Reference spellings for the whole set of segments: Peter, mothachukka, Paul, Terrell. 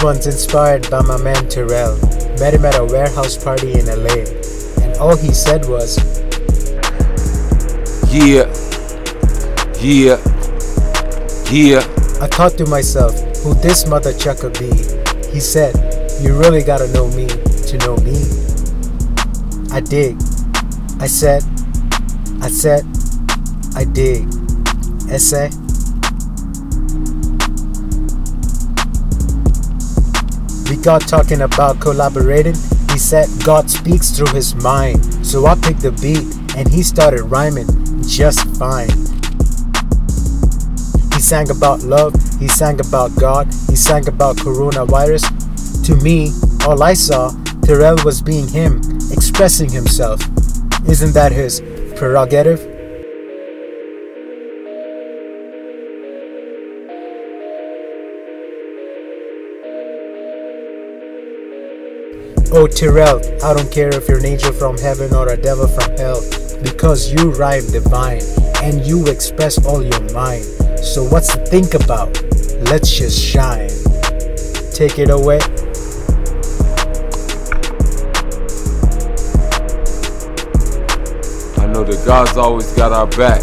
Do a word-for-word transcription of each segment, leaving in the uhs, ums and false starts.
This one's inspired by my man Terrell. Met him at a warehouse party in L A, and all he said was, yeah, yeah, yeah. I thought to myself, who'd this mothachukka be? He said, you really gotta know me to know me. I dig. I said, I said, I dig. Essay. We got talking about collaborating. He said God speaks through his mind. So I picked the beat and he started rhyming just fine. He sang about love, he sang about God, he sang about coronavirus. To me, all I saw, Terrell was being him, expressing himself. Isn't that his prerogative? Oh Terrell, I don't care if you're an angel from heaven or a devil from hell, because you rhyme divine and you express all your mind. So what's to think about? Let's just shine. Take it away. I know that God's always got our back,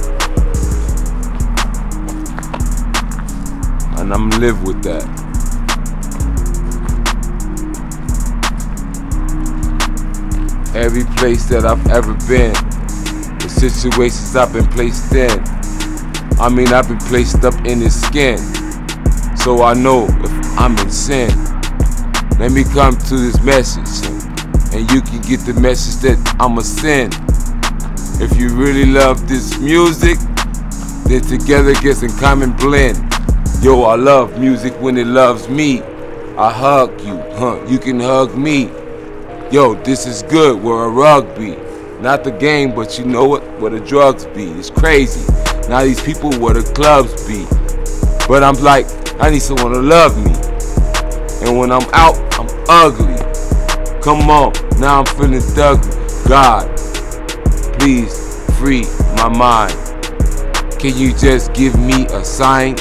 and I'm live with that. Every place that I've ever been, the situations I've been placed in, I mean I've been placed up in his skin, so I know if I'm in sin. Let me come to this message, and you can get the message that I'm a sin. If you really love this music, then together gets a common blend. Yo, I love music when it loves me. I hug you, huh? You can hug me. Yo, this is good, where a rug be. Not the game, but you know what, where the drugs be. It's crazy. Now these people where the clubs be. But I'm like, I need someone to love me. And when I'm out, I'm ugly. Come on, now I'm feeling thuggy. God, please free my mind. Can you just give me a sign?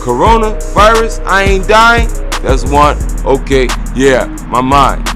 Coronavirus, I ain't dying. That's one, okay, yeah, my mind.